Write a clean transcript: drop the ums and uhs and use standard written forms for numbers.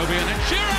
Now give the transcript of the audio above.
Obi, and then Shearer!